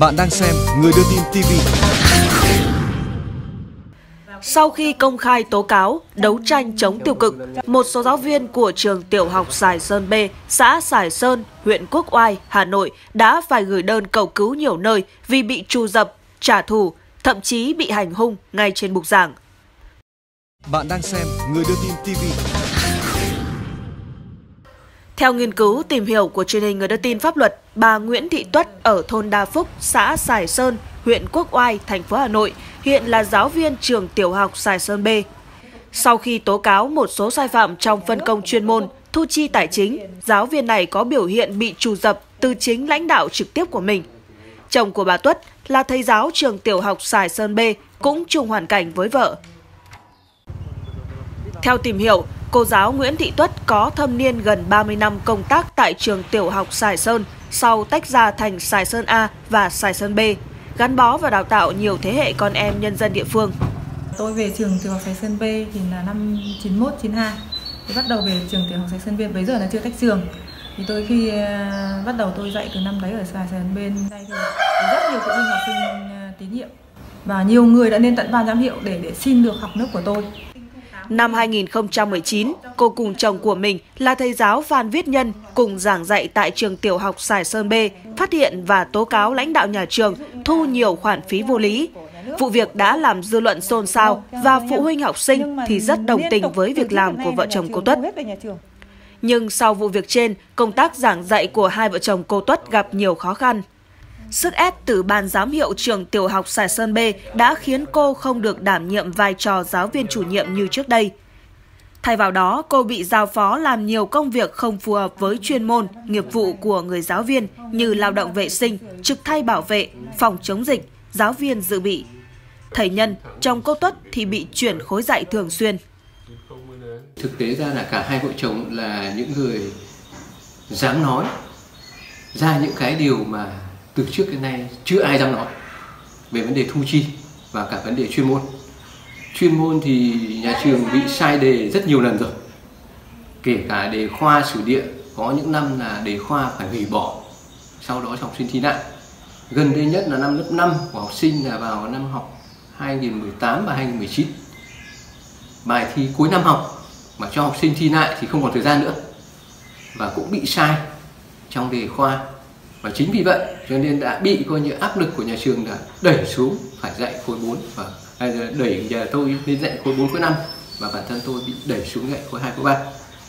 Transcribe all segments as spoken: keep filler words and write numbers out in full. Bạn đang xem Người Đưa Tin ti vi. Sau khi công khai tố cáo, đấu tranh chống tiêu cực, một số giáo viên của trường tiểu học Sài Sơn B, xã Sài Sơn, huyện Quốc Oai, Hà Nội đã phải gửi đơn cầu cứu nhiều nơi vì bị trù dập, trả thù, thậm chí bị hành hung ngay trên bục giảng. Bạn đang xem Người Đưa Tin ti vi. Theo nghiên cứu tìm hiểu của truyền hình Người Đưa Tin Pháp luật, bà Nguyễn Thị Tuất ở thôn Đa Phúc, xã Sài Sơn, huyện Quốc Oai, thành phố Hà Nội, hiện là giáo viên trường tiểu học Sài Sơn B. Sau khi tố cáo một số sai phạm trong phân công chuyên môn, thu chi tài chính, giáo viên này có biểu hiện bị trù dập từ chính lãnh đạo trực tiếp của mình. Chồng của bà Tuất là thầy giáo trường tiểu học Sài Sơn B, cũng chung hoàn cảnh với vợ. Theo tìm hiểu, cô giáo Nguyễn Thị Tuất có thâm niên gần ba mươi năm công tác tại trường tiểu học Sài Sơn, sau tách ra thành Sài Sơn A và Sài Sơn B, gắn bó và đào tạo nhiều thế hệ con em nhân dân địa phương. Tôi về trường tiểu học Sài Sơn B thì là năm chín mốt chín hai. Tôi bắt đầu về trường tiểu học Sài Sơn B, bây giờ là chưa tách trường. Thì tôi khi bắt đầu tôi dạy từ năm đấy ở Sài Sơn B này thì rất nhiều phụ huynh học sinh tín nhiệm và nhiều người đã lên tận ban giám hiệu để để xin được học lớp của tôi. Năm hai nghìn không trăm mười chín, cô cùng chồng của mình là thầy giáo Phan Viết Nhân cùng giảng dạy tại trường tiểu học Sài Sơn B phát hiện và tố cáo lãnh đạo nhà trường thu nhiều khoản phí vô lý. Vụ việc đã làm dư luận xôn xao và phụ huynh học sinh thì rất đồng tình với việc làm của vợ chồng cô Tuất. Nhưng sau vụ việc trên, công tác giảng dạy của hai vợ chồng cô Tuất gặp nhiều khó khăn. Sức ép từ ban giám hiệu trường tiểu học Sài Sơn B đã khiến cô không được đảm nhiệm vai trò giáo viên chủ nhiệm như trước đây. Thay vào đó, cô bị giao phó làm nhiều công việc không phù hợp với chuyên môn, nghiệp vụ của người giáo viên như lao động vệ sinh, trực thay bảo vệ, phòng chống dịch, giáo viên dự bị. Thầy Nhân, chồng cô Tuất thì bị chuyển khối dạy thường xuyên. Thực tế ra là cả hai vợ chồng là những người dám nói ra những cái điều mà từ trước đến nay chưa ai dám nói về vấn đề thu chi và cả vấn đề chuyên môn. Chuyên môn thì nhà trường bị sai đề rất nhiều lần rồi. Kể cả đề khoa sử địa, có những năm là đề khoa phải hủy bỏ, sau đó học sinh thi lại. Gần đây nhất là năm lớp năm của học sinh là vào năm học hai nghìn không trăm mười tám và hai nghìn không trăm mười chín. Bài thi cuối năm học mà cho học sinh thi lại thì không còn thời gian nữa. Và cũng bị sai trong đề khoa. Và chính vì vậy cho nên đã bị coi như áp lực của nhà trường đã đẩy xuống phải dạy khối bốn và đẩy nhà tôi lên dạy khối bốn khối năm và bản thân tôi bị đẩy xuống dạy khối hai khối ba.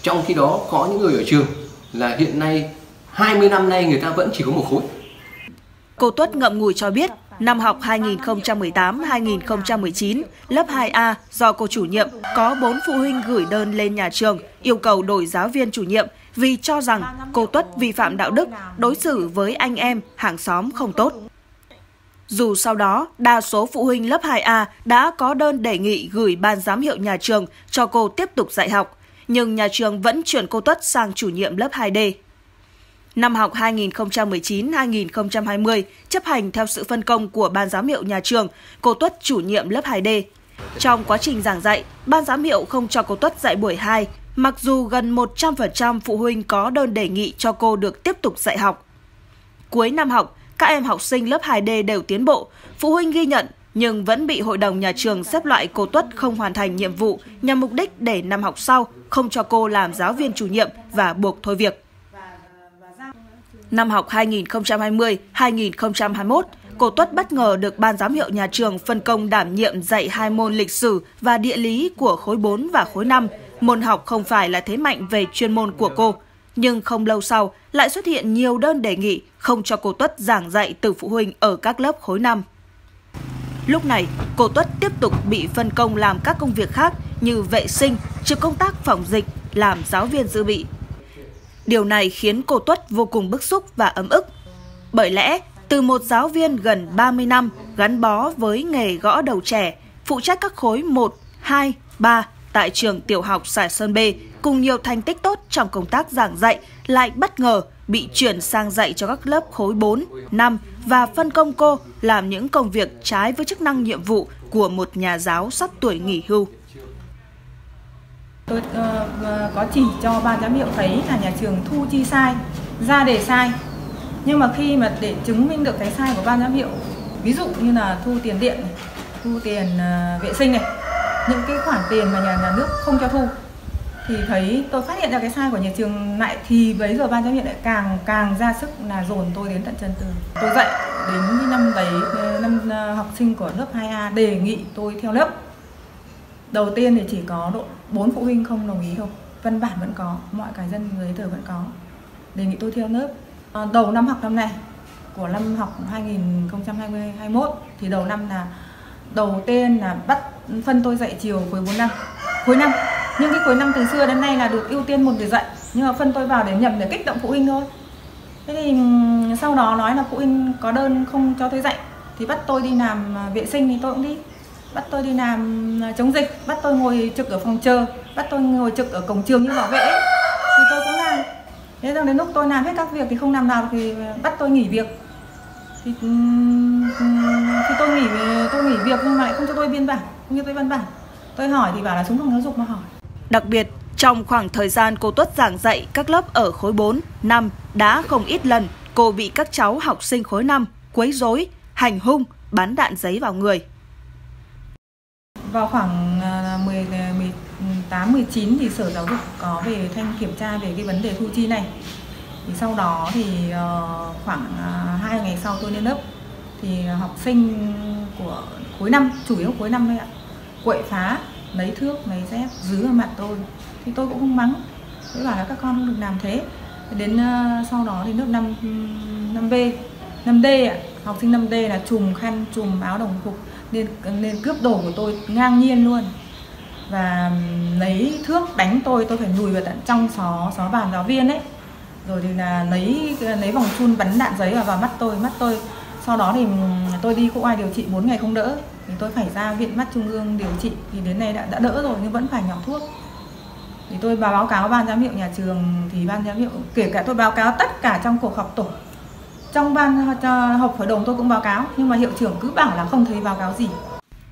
Trong khi đó có những người ở trường là hiện nay hai mươi năm nay người ta vẫn chỉ có một khối. Cô Tuất ngậm ngùi cho biết năm học hai nghìn không trăm mười tám hai nghìn không trăm mười chín lớp hai A do cô chủ nhiệm có bốn phụ huynh gửi đơn lên nhà trường yêu cầu đổi giáo viên chủ nhiệm vì cho rằng cô Tuất vi phạm đạo đức, đối xử với anh em, hàng xóm không tốt. Dù sau đó, đa số phụ huynh lớp hai A đã có đơn đề nghị gửi ban giám hiệu nhà trường cho cô tiếp tục dạy học, nhưng nhà trường vẫn chuyển cô Tuất sang chủ nhiệm lớp hai D. Năm học hai nghìn không trăm mười chín hai nghìn không trăm hai mươi, chấp hành theo sự phân công của ban giám hiệu nhà trường, cô Tuất chủ nhiệm lớp hai D. Trong quá trình giảng dạy, ban giám hiệu không cho cô Tuất dạy buổi hai, mặc dù gần một trăm phần trăm phụ huynh có đơn đề nghị cho cô được tiếp tục dạy học. Cuối năm học, các em học sinh lớp hai D đều tiến bộ, phụ huynh ghi nhận nhưng vẫn bị hội đồng nhà trường xếp loại cô Tuất không hoàn thành nhiệm vụ nhằm mục đích để năm học sau không cho cô làm giáo viên chủ nhiệm và buộc thôi việc. Năm học hai nghìn không trăm hai mươi hai nghìn không trăm hai mươi mốt, cô Tuất bất ngờ được ban giám hiệu nhà trường phân công đảm nhiệm dạy hai môn lịch sử và địa lý của khối bốn và khối năm. Môn học không phải là thế mạnh về chuyên môn của cô, nhưng không lâu sau lại xuất hiện nhiều đơn đề nghị không cho cô Tuất giảng dạy từ phụ huynh ở các lớp khối năm. Lúc này, cô Tuất tiếp tục bị phân công làm các công việc khác như vệ sinh, trực công tác phòng dịch, làm giáo viên dự bị. Điều này khiến cô Tuất vô cùng bức xúc và ấm ức. Bởi lẽ, từ một giáo viên gần ba mươi năm gắn bó với nghề gõ đầu trẻ, phụ trách các khối một, hai, ba, tại trường tiểu học Sài Sơn B cùng nhiều thành tích tốt trong công tác giảng dạy lại bất ngờ bị chuyển sang dạy cho các lớp khối bốn, năm và phân công cô làm những công việc trái với chức năng nhiệm vụ của một nhà giáo sắp tuổi nghỉ hưu. Tôi uh, có chỉ cho ban giám hiệu thấy là nhà trường thu chi sai, ra đề sai Nhưng mà khi mà để chứng minh được cái sai của ban giám hiệu, ví dụ như là thu tiền điện, thu tiền vệ sinh này, những cái khoản tiền mà nhà nhà nước không cho thu, thì thấy tôi phát hiện ra cái sai của nhà trường lại thì bấy giờ ban giám hiệu lại càng càng ra sức là dồn tôi đến tận chân tường. Tôi dạy đến năm đấy, năm học sinh của lớp hai A đề nghị tôi theo lớp. Đầu tiên thì chỉ có độ bốn phụ huynh không đồng ý thôi, văn bản vẫn có, mọi cái dân giấy tờ vẫn có, đề nghị tôi theo lớp. Đầu năm học năm nay của năm học hai nghìn không trăm hai mươi, hai nghìn không trăm hai mốt thì đầu năm là đầu tiên là bắt phân tôi dạy chiều cuối bốn năm, cuối năm. Nhưng cái cuối năm từ xưa đến nay là được ưu tiên một buổi dạy, nhưng mà phân tôi vào để nhầm để kích động phụ huynh thôi. Thế thì sau đó nói là phụ huynh có đơn không cho tôi dạy, thì bắt tôi đi làm vệ sinh thì tôi cũng đi, bắt tôi đi làm chống dịch, bắt tôi ngồi trực ở phòng chờ, bắt tôi ngồi trực ở cổng trường như bảo vệ ấy, thì tôi cũng làm. Thế rằng đến lúc tôi làm hết các việc thì không làm nào thì bắt tôi nghỉ việc. Thì, thì tôi nghỉ tôi nghỉ việc nhưng mà lại không cho tôi biên bản, không cho tôi văn bản. Tôi hỏi thì bảo là xuống phòng giáo dục mà hỏi. Đặc biệt, trong khoảng thời gian cô Tuất giảng dạy các lớp ở khối bốn, năm, đã không ít lần cô bị các cháu học sinh khối năm quấy rối, hành hung, bắn đạn giấy vào người. Vào khoảng mười tám mười chín thì Sở Giáo dục có về thanh kiểm tra về cái vấn đề thu chi này. Thì sau đó thì khoảng hai ngày sau tôi lên lớp thì học sinh của khối năm, chủ yếu khối năm thôi ạ, quậy phá, lấy thước, lấy dép, dứ ở mặt tôi. Thì tôi cũng không mắng, tôi bảo là các con không được làm thế. Đến sau đó thì lớp năm, năm B, năm D ạ, học sinh năm D là trùm khăn, trùm áo đồng phục nên, nên cướp đồ của tôi ngang nhiên luôn. Và lấy thước đánh tôi, tôi phải lùi vào tận trong xó, xó bàn giáo viên ấy. Rồi thì là lấy lấy vòng chun bắn đạn giấy vào, vào mắt tôi, mắt tôi. Sau đó thì tôi đi Quốc Oai điều trị bốn ngày không đỡ. Thì tôi phải ra viện mắt trung ương điều trị, thì đến nay đã, đã đỡ rồi nhưng vẫn phải nhỏ thuốc. Thì tôi báo cáo ban giám hiệu nhà trường, thì ban giám hiệu, kể cả tôi báo cáo tất cả trong cuộc họp tổ, trong ban họp hội đồng tôi cũng báo cáo, nhưng mà hiệu trưởng cứ bảo là không thấy báo cáo gì.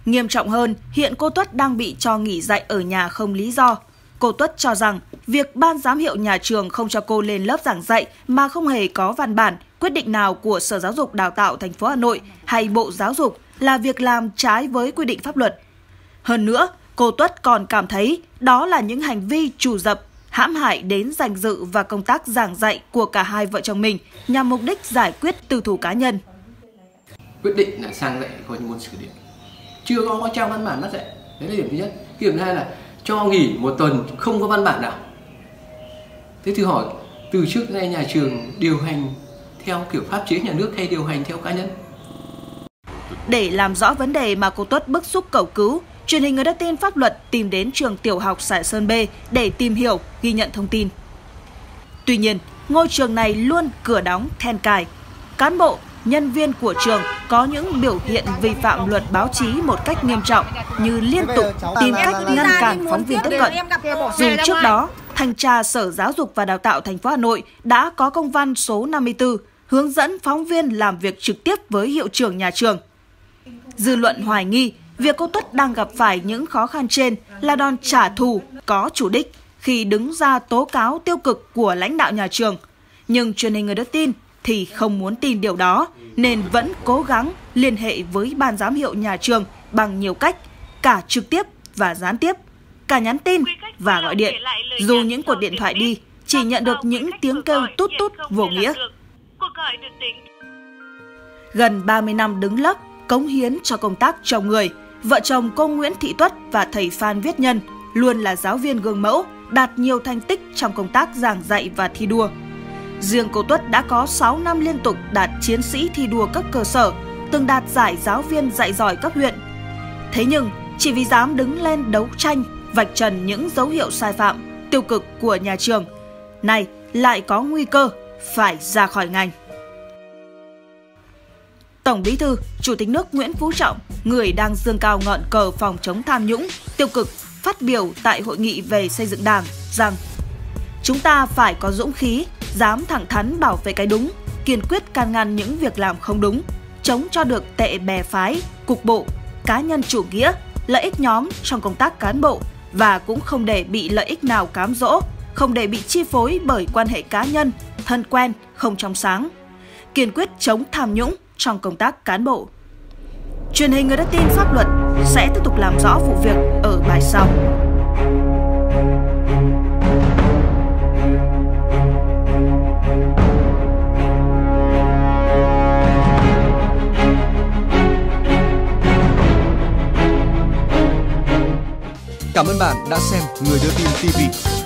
Nghiêm trọng hơn, hiện cô Tuất đang bị cho nghỉ dạy ở nhà không lý do. Cô Tuất cho rằng việc ban giám hiệu nhà trường không cho cô lên lớp giảng dạy mà không hề có văn bản, quyết định nào của Sở Giáo dục Đào tạo Thành phố Hà Nội hay Bộ Giáo dục là việc làm trái với quy định pháp luật. Hơn nữa, cô Tuất còn cảm thấy đó là những hành vi trù dập, hãm hại đến danh dự và công tác giảng dạy của cả hai vợ chồng mình nhằm mục đích giải quyết tư thù cá nhân. Quyết định là sang dạy có những môn sử địa, chưa có trang văn bản bắt dạy, đấy là điểm thứ nhất. Điểm thứ hai là cho nghỉ một tuần không có văn bản nào. Thế thử hỏi, từ trước nay nhà trường điều hành theo kiểu pháp chế nhà nước hay điều hành theo cá nhân? Để làm rõ vấn đề mà cô Tuất bức xúc cầu cứu, truyền hình Người Đưa Tin Pháp luật tìm đến trường tiểu học Sài Sơn B để tìm hiểu, ghi nhận thông tin. Tuy nhiên, ngôi trường này luôn cửa đóng, then cài. Cán bộ, nhân viên của trường có những biểu hiện vi phạm luật báo chí một cách nghiêm trọng như liên tục tìm cách ngăn cản phóng viên tiếp cận. Dù trước đó, Thanh tra Sở Giáo dục và Đào tạo Thành phố Hà Nội đã có công văn số năm mươi tư hướng dẫn phóng viên làm việc trực tiếp với hiệu trưởng nhà trường. Dư luận hoài nghi việc cô Tuất đang gặp phải những khó khăn trên là đòn trả thù có chủ đích khi đứng ra tố cáo tiêu cực của lãnh đạo nhà trường. Nhưng truyền hình Người Đưa Tin thì không muốn tin điều đó nên vẫn cố gắng liên hệ với ban giám hiệu nhà trường bằng nhiều cách, cả trực tiếp và gián tiếp, cả nhắn tin và gọi điện. Dù những cuộc điện thoại đi chỉ nhận được những tiếng kêu tút tút vô nghĩa. Gần ba mươi năm đứng lớp, cống hiến cho công tác trồng người, vợ chồng cô Nguyễn Thị Tuất và thầy Phan Viết Nhân luôn là giáo viên gương mẫu, đạt nhiều thành tích trong công tác giảng dạy và thi đua. Riêng cô Tuất đã có sáu năm liên tục đạt chiến sĩ thi đua cấp cơ sở, từng đạt giải giáo viên dạy giỏi cấp huyện. Thế nhưng, chỉ vì dám đứng lên đấu tranh, vạch trần những dấu hiệu sai phạm, tiêu cực của nhà trường, nay lại có nguy cơ phải ra khỏi ngành. Tổng Bí thư, Chủ tịch nước Nguyễn Phú Trọng, người đang dương cao ngọn cờ phòng chống tham nhũng, tiêu cực, phát biểu tại hội nghị về xây dựng Đảng rằng chúng ta phải có dũng khí, dám thẳng thắn bảo vệ cái đúng, kiên quyết can ngăn những việc làm không đúng, chống cho được tệ bè phái, cục bộ, cá nhân chủ nghĩa, lợi ích nhóm trong công tác cán bộ và cũng không để bị lợi ích nào cám dỗ, không để bị chi phối bởi quan hệ cá nhân, thân quen, không trong sáng. kiên quyết chống tham nhũng trong công tác cán bộ. Truyền hình Người Đưa Tin Pháp Luật sẽ tiếp tục làm rõ vụ việc ở bài sau. Cảm ơn bạn đã xem Người Đưa Tin ti vi.